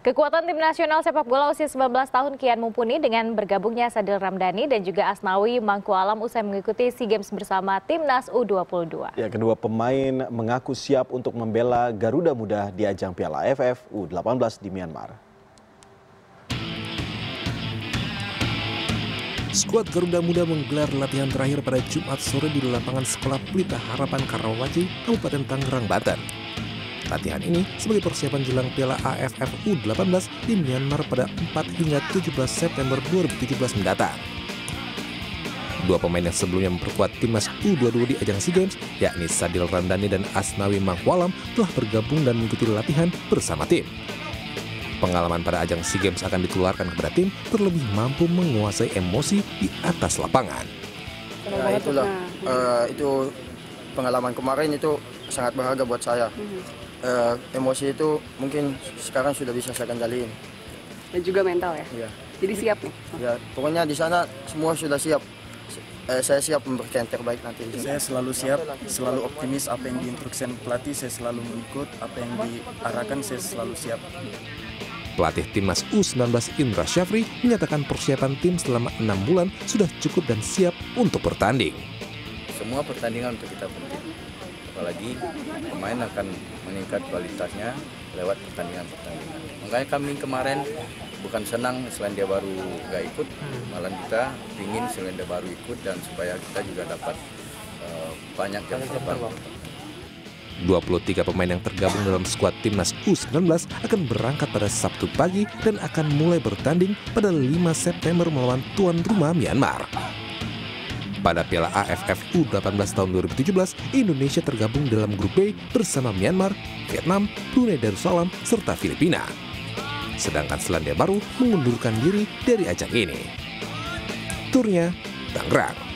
Kekuatan tim nasional sepak bola usia 19 tahun kian mumpuni dengan bergabungnya Sadil Ramdani dan juga Asnawi Mangkualam usai mengikuti SEA Games bersama Timnas U22. Ya, kedua pemain mengaku siap untuk membela Garuda Muda di ajang Piala AFF U18 di Myanmar. Skuad Garuda Muda menggelar latihan terakhir pada Jumat sore di lapangan Sekolah Pelita Harapan Karawaci, Kabupaten Tangerang, Banten. Latihan ini sebagai persiapan jelang Piala AFF U18 di Myanmar pada 4 hingga 17 September 2017 mendatang. Dua pemain yang sebelumnya memperkuat timnas U22 di ajang SEA Games, yakni Sadil Ramdani dan Asnawi Mangkualam, telah bergabung dan mengikuti latihan bersama tim. Pengalaman pada ajang SEA Games akan ditularkan kepada tim terlebih mampu menguasai emosi di atas lapangan. Nah, itulah, itu pengalaman kemarin itu sangat berharga buat saya. Emosi itu mungkin sekarang sudah bisa saya kendaliin. Dan juga mental ya? Iya. Jadi siap nih? Ya, pokoknya di sana semua sudah siap. Saya siap memberikan terbaik nanti. Saya selalu siap, selalu optimis. Apa yang diinstruksikan pelatih, saya selalu mengikut. Apa yang diarahkan, saya selalu siap. Pelatih Timnas U19 Indra Syafri menyatakan persiapan tim selama 6 bulan sudah cukup dan siap untuk bertanding. Semua pertandingan untuk kita penting. Apalagi pemain akan meningkat kualitasnya lewat pertandingan-pertandingan. Makanya kami kemarin bukan senang Selandia Baru nggak ikut, malah kita ingin Selandia Baru ikut dan supaya kita juga dapat banyak yang terbang. 23 pemain yang tergabung dalam skuad Timnas U19 akan berangkat pada Sabtu pagi dan akan mulai bertanding pada 5 September melawan tuan rumah Myanmar. Pada Piala AFF U18 tahun 2017, Indonesia tergabung dalam grup B bersama Myanmar, Vietnam, Brunei Darussalam, serta Filipina. Sedangkan Selandia Baru mengundurkan diri dari ajang ini. Turnya Tangerang.